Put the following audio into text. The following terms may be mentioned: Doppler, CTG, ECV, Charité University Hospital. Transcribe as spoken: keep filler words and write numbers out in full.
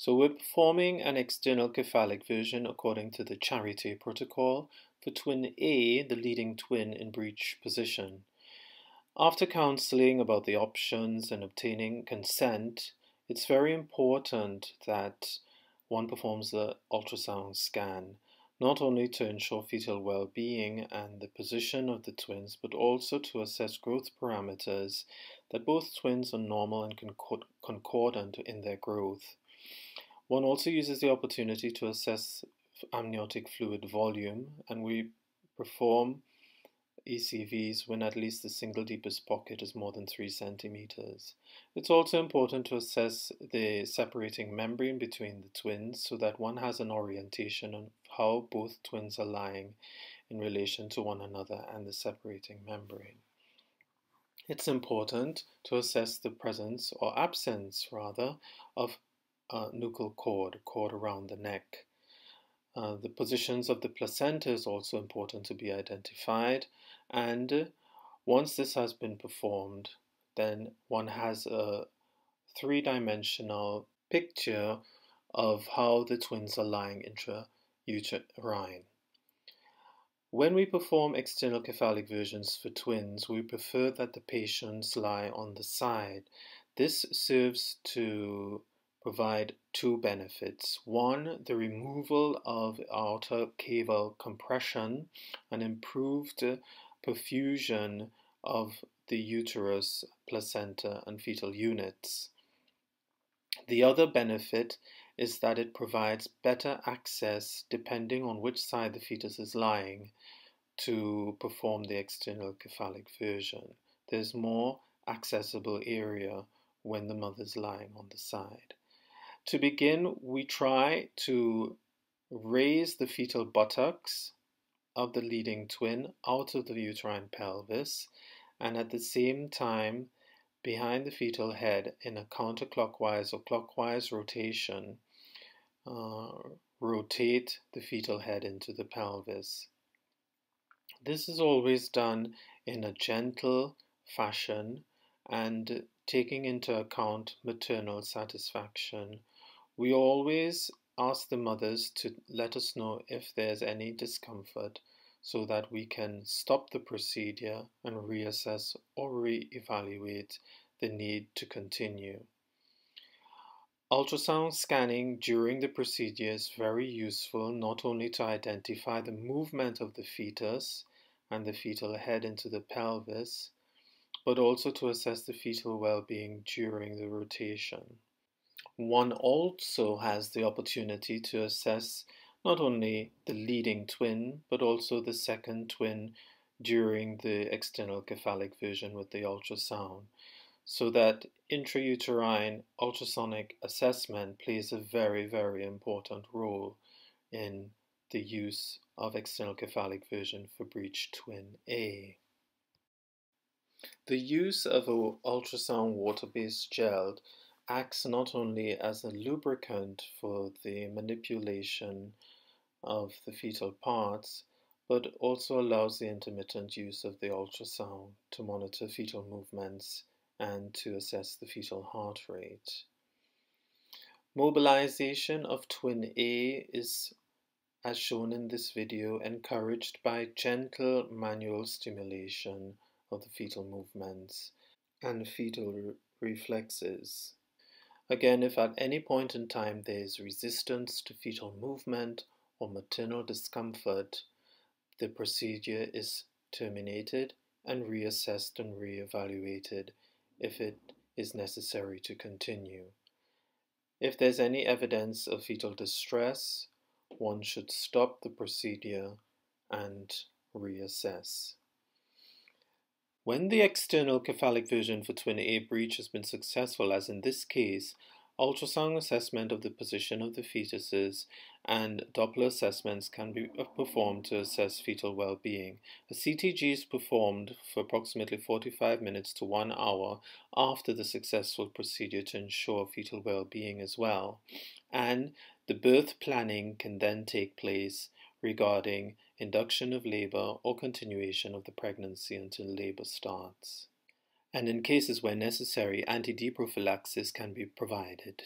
So we're performing an external cephalic version according to the Charité protocol for twin A, the leading twin in breech position. After counseling about the options and obtaining consent, it's very important that one performs the ultrasound scan, not only to ensure fetal well-being and the position of the twins, but also to assess growth parameters that both twins are normal and concord concordant in their growth. One also uses the opportunity to assess amniotic fluid volume, and we perform E C Vs when at least the single deepest pocket is more than three centimeters. It's also important to assess the separating membrane between the twins so that one has an orientation on how both twins are lying in relation to one another and the separating membrane. It's important to assess the presence or absence, rather, of uh, nuchal cord, cord around the neck. Uh, the positions of the placenta is also important to be identified, and once this has been performed, then one has a three-dimensional picture of how the twins are lying intrauterine. When we perform external cephalic versions for twins, we prefer that the patients lie on the side. This serves to provide two benefits. One, the removal of outer caval compression and improved perfusion of the uterus, placenta, and fetal units. The other benefit is that it provides better access, depending on which side the fetus is lying, to perform the external cephalic version. There's more accessible area when the mother's lying on the side. To begin, we try to raise the fetal buttocks of the leading twin out of the uterine pelvis, and at the same time behind the fetal head in a counterclockwise or clockwise rotation, uh, rotate the fetal head into the pelvis. This is always done in a gentle fashion and taking into account maternal satisfaction. We always ask the mothers to let us know if there's any discomfort so that we can stop the procedure and reassess or re-evaluate the need to continue. Ultrasound scanning during the procedure is very useful, not only to identify the movement of the fetus and the fetal head into the pelvis, but also to assess the fetal well-being during the rotation. One also has the opportunity to assess not only the leading twin, but also the second twin during the external cephalic version with the ultrasound, so that intrauterine ultrasonic assessment plays a very, very important role in the use of external cephalic version for breech twin A. The use of an ultrasound water-based gel acts not only as a lubricant for the manipulation of the fetal parts, but also allows the intermittent use of the ultrasound to monitor fetal movements and to assess the fetal heart rate. Mobilization of twin A is, as shown in this video, encouraged by gentle manual stimulation of the fetal movements and fetal re reflexes. Again, if at any point in time there is resistance to fetal movement or maternal discomfort, the procedure is terminated and reassessed and reevaluated if it is necessary to continue. If there's any evidence of fetal distress, one should stop the procedure and reassess. When the external cephalic version for twin A breech has been successful, as in this case, ultrasound assessment of the position of the fetuses and Doppler assessments can be performed to assess fetal well-being. A C T G is performed for approximately forty-five minutes to one hour after the successful procedure to ensure fetal well-being as well. And the birth planning can then take place regarding induction of labor or continuation of the pregnancy until labor starts. And in cases where necessary, anti-D prophylaxis can be provided.